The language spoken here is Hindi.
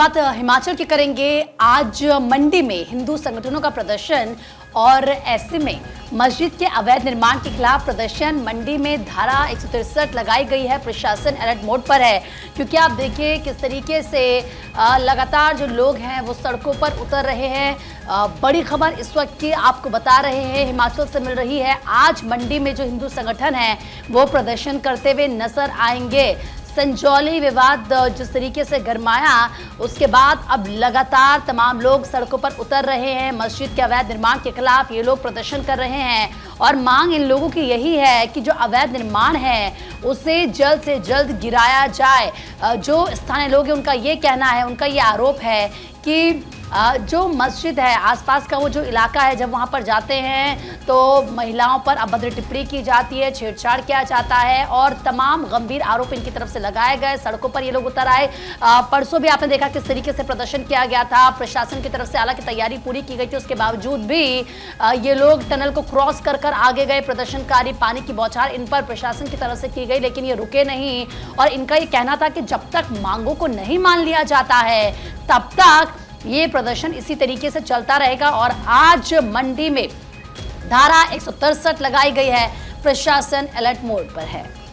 बात हिमाचल की करेंगे। आज मंडी में हिंदू संगठनों का प्रदर्शन और ऐसे में मस्जिद के अवैध निर्माण के खिलाफ प्रदर्शन। मंडी में धारा 163 लगाई गई है, प्रशासन अलर्ट मोड पर है, क्योंकि आप देखिए किस तरीके से लगातार जो लोग हैं वो सड़कों पर उतर रहे हैं। बड़ी खबर इस वक्त की आपको बता रहे हैं, हिमाचल से मिल रही है। आज मंडी में जो हिंदू संगठन हैं वो प्रदर्शन करते हुए नजर आएंगे। संजौली विवाद जिस तरीके से गरमाया उसके बाद अब लगातार तमाम लोग सड़कों पर उतर रहे हैं। मस्जिद के अवैध निर्माण के खिलाफ ये लोग प्रदर्शन कर रहे हैं और मांग इन लोगों की यही है कि जो अवैध निर्माण है उसे जल्द से जल्द गिराया जाए। जो स्थानीय लोग हैं उनका ये कहना है, उनका ये आरोप है कि जो मस्जिद है आसपास का वो जो इलाका है, जब वहाँ पर जाते हैं तो महिलाओं पर अभद्र टिप्पणी की जाती है, छेड़छाड़ किया जाता है और तमाम गंभीर आरोप इनकी तरफ से लगाए गए। सड़कों पर ये लोग उतर आए। परसों भी आपने देखा किस तरीके से प्रदर्शन किया गया था। प्रशासन की तरफ से हालांकि तैयारी पूरी की गई थी, उसके बावजूद भी ये लोग टनल को क्रॉस कर कर आगे गए प्रदर्शनकारी। पानी की बौछार इन पर प्रशासन की तरफ से की गई, लेकिन ये रुके नहीं और इनका ये कहना था कि जब तक मांगों को नहीं मान लिया जाता है तब तक ये प्रदर्शन इसी तरीके से चलता रहेगा। और आज मंडी में धारा 163 लगाई गई है, प्रशासन अलर्ट मोड पर है।